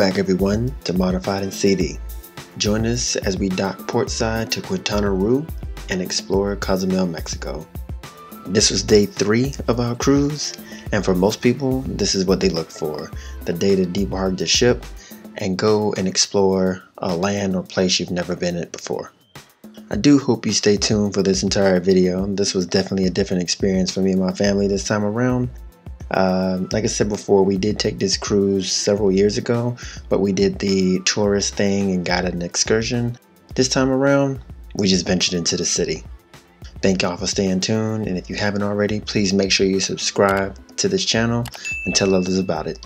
back everyone to Modified and CD. Join us as we dock portside to Quintana Roo and explore Cozumel, Mexico. This was day 3 of our cruise, and for most people, this is what they look for, the day to debark the ship and go and explore a land or place you've never been at before. I do hope you stay tuned for this entire video. This was definitely a different experience for me and my family this time around. Like I said before, we did take this cruise several years ago, but we did the tourist thing and got an excursion. This time around, we just ventured into the city. Thank y'all for staying tuned, and if you haven't already, please make sure you subscribe to this channel and tell others about it.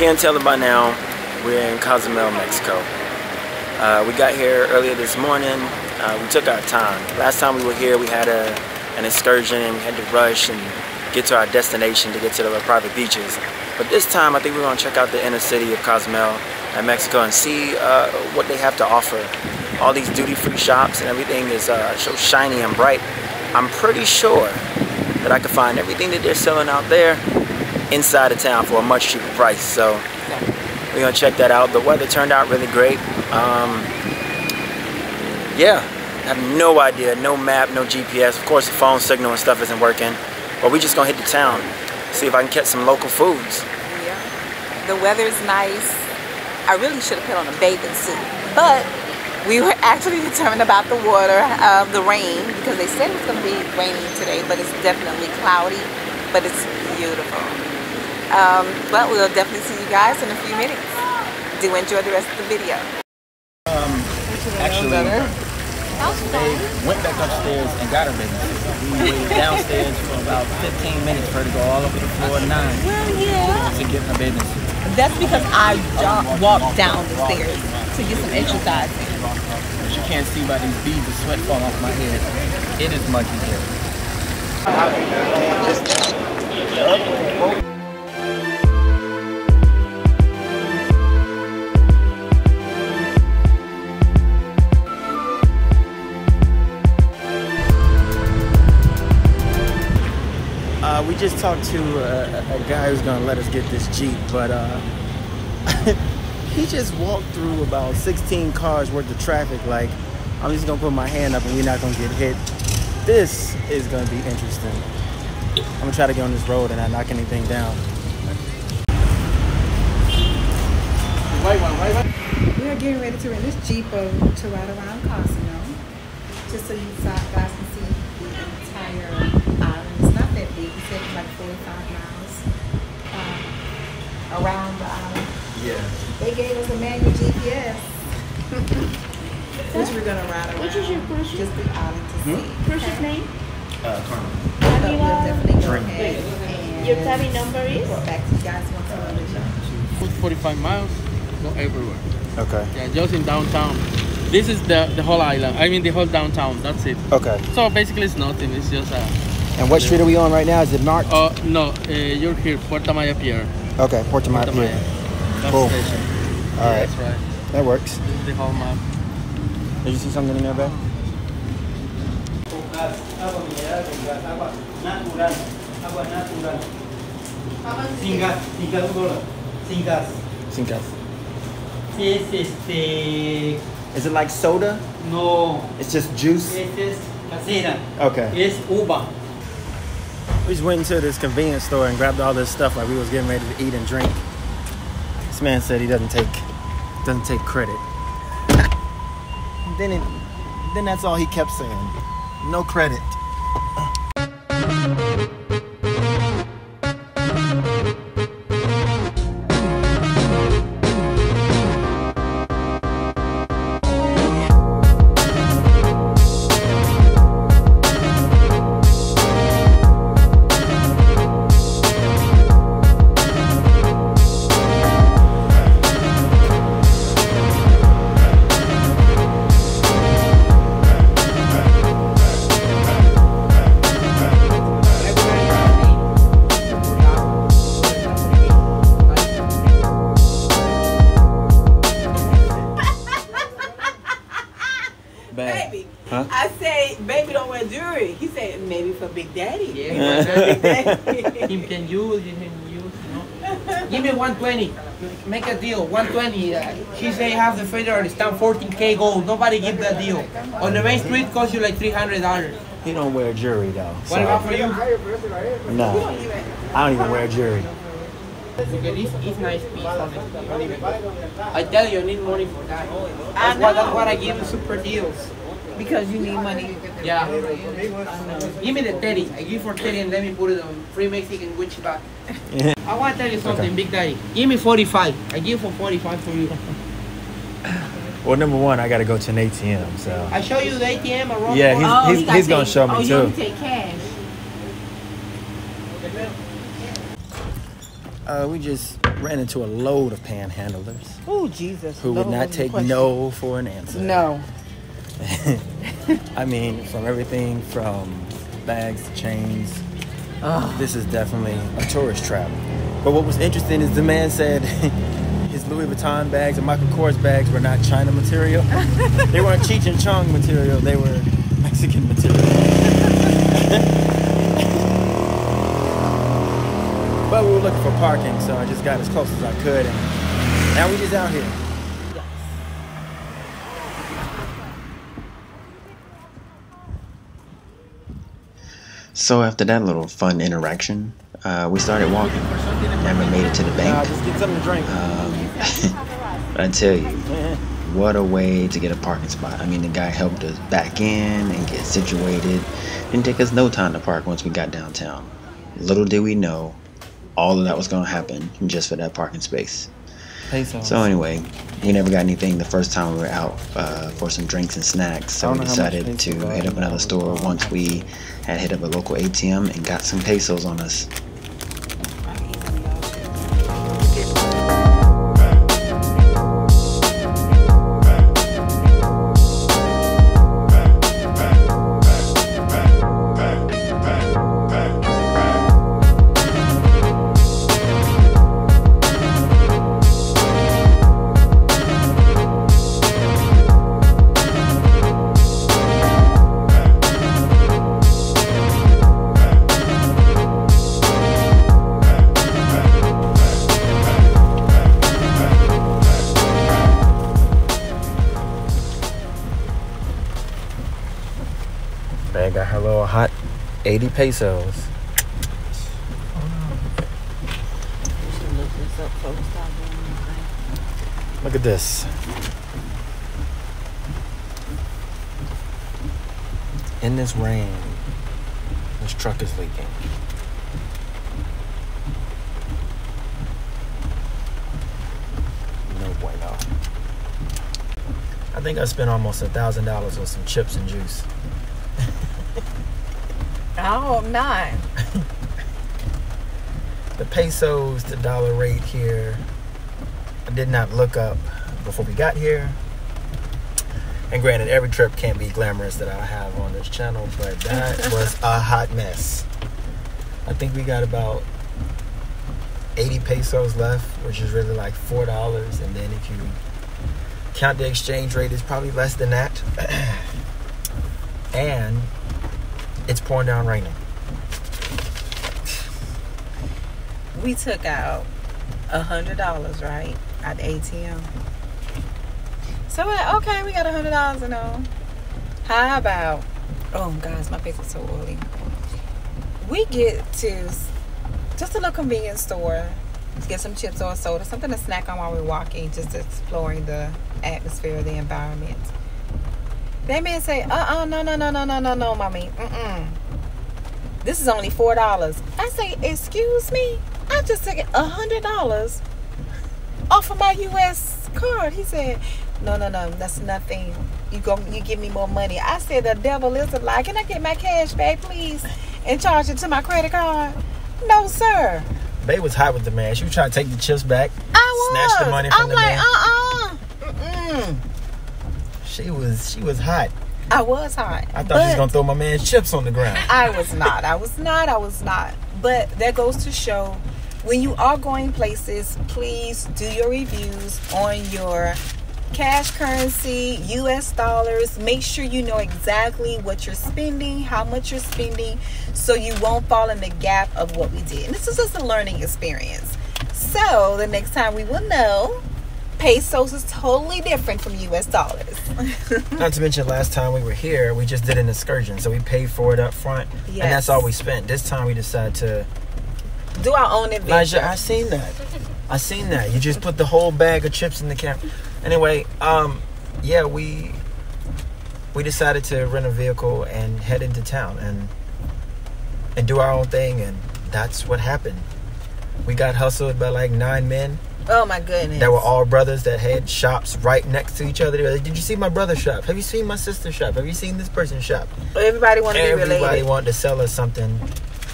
Can't tell it by now, we're in Cozumel, Mexico. We got here earlier this morning. We took our time. Last time we were here, we had an excursion. We had to rush and get to our destination to get to the private beaches. But this time, I think we're going to check out the inner city of Cozumel in Mexico and see what they have to offer. All these duty-free shops and everything is so shiny and bright. I'm pretty sure that I could find everything that they're selling out there inside of town for a much cheaper price, so we're gonna check that out. The weather turned out really great. Yeah, I have no idea, no map, no GPS. Of course the phone signal and stuff isn't working, but we just gonna hit the town, see if I can catch some local foods. Yeah, the weather's nice. I really should have put on a bathing suit, but we were actually determined about the water, the rain, because they said it was gonna be raining today, but it's definitely cloudy, but it's beautiful. But we'll definitely see you guys in a few minutes. Do enjoy the rest of the video. Actually, they went back upstairs and got a business. We were downstairs for about 15 minutes for her to go all over the floor 9 to get her business. That's because I walked down the stairs to get some exercise. As you can't see by these beads of sweat falling off my head, it is monkey hair. We just talked to a guy who's gonna let us get this Jeep, but he just walked through about 16 cars worth of traffic. Like, I'm just gonna put my hand up and we're not gonna get hit. This is gonna be interesting. I'm gonna try to get on this road and not knock anything down. Right. We are getting ready to rent this Jeep over to ride around Cozumel, just so you guys can see the entire island. It's not that big, it's taking like 45 miles around the island. Yeah. They gave us a manual GPS, which we're gonna ride around. What is your person's name? Just the island to see. Person's name? Carmen. Your cabin number is? 45 miles, go everywhere. Okay. Yeah, just in downtown. This is the whole island. I mean the whole downtown. That's it. Okay. So basically it's nothing. It's just a. And what street are we on right now? Is it marked? Oh no, you're here, Puerto Maya Pier. Okay, Puerto Maya Pier. Cool. Station. All right. That's right. That works. This is the whole map. Did you see something in there, babe? Agua natural. Sin gas. Is it like soda? No. It's just juice? It is casera. Okay. It's uva. We just went into this convenience store and grabbed all this stuff like we was getting ready to eat and drink. This man said he doesn't take credit. Then that's all he kept saying. No credit. baby don't wear jewelry. He said, maybe for Big Daddy. Yeah, Big Daddy. Him can use, you know. Give me 120. Make a deal, 120. He say half the federal stamp, 14K gold. Nobody give that deal. On the main street, cost you like $300. He don't wear jewelry though. So. What about for you? No, I don't even wear jewelry. It's nice piece. I tell you, I need money for that. That's what I give you super deals. Because you need money. Yeah. Give me the $30. I give for $30 and let me put it on free Mexican Gucci bag. I want to tell you something, okay. Big Daddy. Give me 45. I give for 45 for you. Well, number one, I got to go to an ATM. So I show you the ATM around. Yeah, he's going to show me too. You take cash. We just ran into a load of panhandlers. Oh, Jesus. Who would not take no for an answer. No. I mean, from everything from bags to chains. This is definitely a tourist trap. But what was interesting is the man said his Louis Vuitton bags and Michael Kors bags were not China material. They weren't Cheech and Chong material. They were Mexican material. But we were looking for parking, so I just got as close as I could, and now we're just out here. So after that little fun interaction, we started walking. Never made it to the bank. Just get something to drink. I tell you, what a way to get a parking spot. I mean, the guy helped us back in and get situated. Didn't take us no time to park once we got downtown. Little did we know, all of that was going to happen just for that parking space. So anyway, we never got anything the first time we were out for some drinks and snacks. So we decided to hit up another store once we had hit up a local ATM and got some pesos on us. Man got her little hot 80 pesos. Look at this. In this rain, this truck is leaking. No bueno. I think I spent almost $1,000 on some chips and juice. I hope not. The pesos, the dollar rate here. I did not look up before we got here. And granted, every trip can't be glamorous that I have on this channel, but that was a hot mess. I think we got about 80 pesos left, which is really like $4. And then if you count the exchange rate, it's probably less than that. And it's pouring down raining. We took out $100, right, at the ATM. So we're like, okay, we got $100 and all. How about, oh guys, my face is so oily. We get to just a little convenience store to get some chips or a soda, something to snack on while we're walking, just exploring the atmosphere, the environment. That man say, no, mommy. This is only $4. I say, excuse me? I just took $100 off of my U.S. card. He said, no, that's nothing. You give me more money. I said, the devil is a lie. Can I get my cash back, please? And charge it to my credit card? No, sir. Babe was hot with the man. She was trying to take the chips back. Snatch the money from the man. She was hot. I was hot. I thought she was gonna throw my man's chips on the ground. I was not. But that goes to show, when you are going places, please do your reviews on your cash currency, US dollars. Make sure you know exactly what you're spending, how much you're spending, so you won't fall in the gap of what we did. And this is just a learning experience. So the next time we will know pesos is totally different from US dollars. Not to mention last time we were here, we just did an excursion. So we paid for it up front. Yes. And that's all we spent. This time we decided to do our own adventure. Elijah, I seen that. You just put the whole bag of chips in the camera. Anyway, yeah, we decided to rent a vehicle and head into town and do our own thing, and that's what happened. We got hustled by like 9 men. Oh my goodness. They were all brothers that had shops right next to each other. They were like, did you see my brother's shop? Have you seen my sister's shop? Have you seen this person's shop? Everybody wanted to be related. Everybody wanted to sell us something.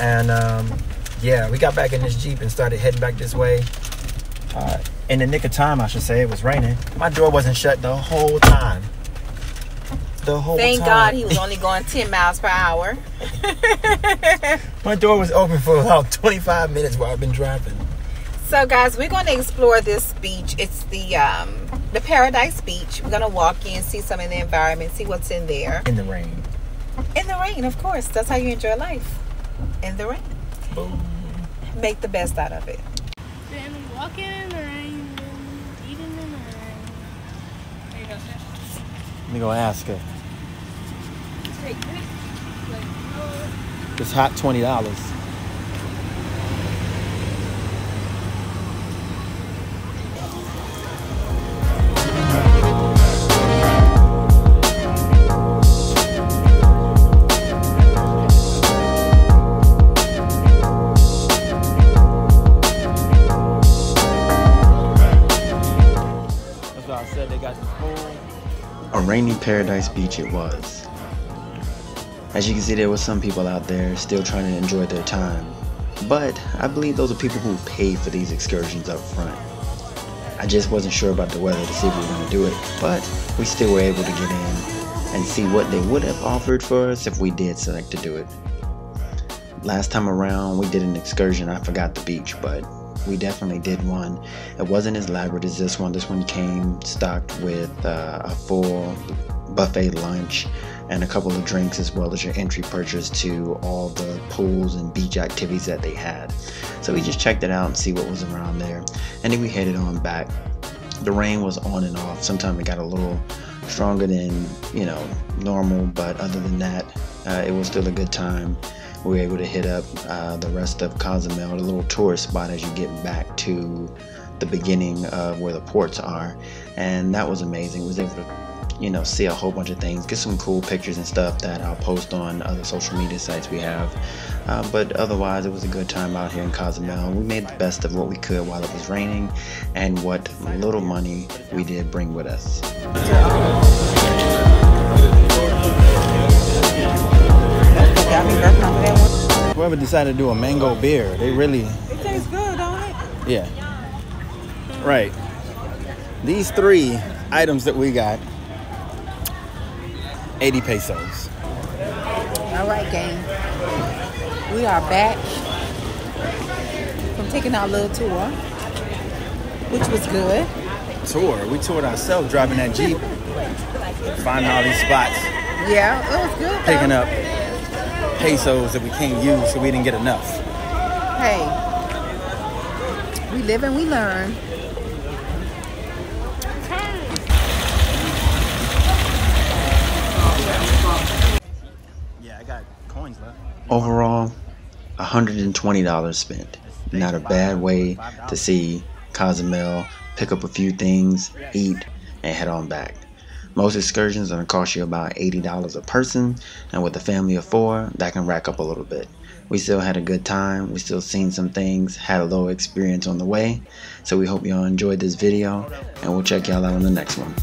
And yeah, we got back in this Jeep and started heading back this way. In the nick of time, I should say. It was raining. My door wasn't shut the whole time. The whole time. Thank God he was only going 10 miles per hour. My door was open for about 25 minutes while I've been driving. So guys, we're going to explore this beach. It's the Paradise Beach. We're going to walk in, see some of the environment, see what's in there. In the rain. In the rain, of course. That's how you enjoy life. In the rain. Boom. Make the best out of it. Been walking in the rain, been eating in the rain. There you go, sir. Let me go ask her. It's hot $20. Rainy Paradise Beach it was. As you can see, there were some people out there still trying to enjoy their time, but I believe those are people who paid for these excursions up front. I just wasn't sure about the weather to see if we were going to do it, but we still were able to get in and see what they would have offered for us if we did select to do it. Last time around we did an excursion. I forgot the beach, but we definitely did one. It wasn't as elaborate as this one. This one came stocked with a full buffet lunch and a couple of drinks, as well as your entry purchase to all the pools and beach activities that they had. So we just checked it out and see what was around there, and then we headed on back. The rain was on and off. Sometimes it got a little stronger than, you know, normal, but other than that, it was still a good time. We were able to hit up the rest of Cozumel, the little tourist spot as you get back to the beginning of where the ports are, and that was amazing. We was able to, you know, see a whole bunch of things, get some cool pictures and stuff that I'll post on other social media sites we have, but otherwise it was a good time out here in Cozumel. We made the best of what we could while it was raining and what little money we did bring with us. Whoever decided to do a mango beer, they really... It tastes good, don't it? Yeah. Right. These 3 items that we got, 80 pesos. All right, gang. We are back from taking our little tour, which was good. Tour? We toured ourselves driving that Jeep. Finding all these spots. Yeah, it was good. Picking up pesos that we can't use, so we didn't get enough. Hey, we live and we learn. Yeah, I got coins left. Overall, $120 spent. Not a bad way to see Cozumel, pick up a few things, eat, and head on back. Most excursions are going to cost you about $80 a person, and with a family of 4, that can rack up a little bit. We still had a good time, we still seen some things, had a little experience on the way, so we hope y'all enjoyed this video, and we'll check y'all out on the next one.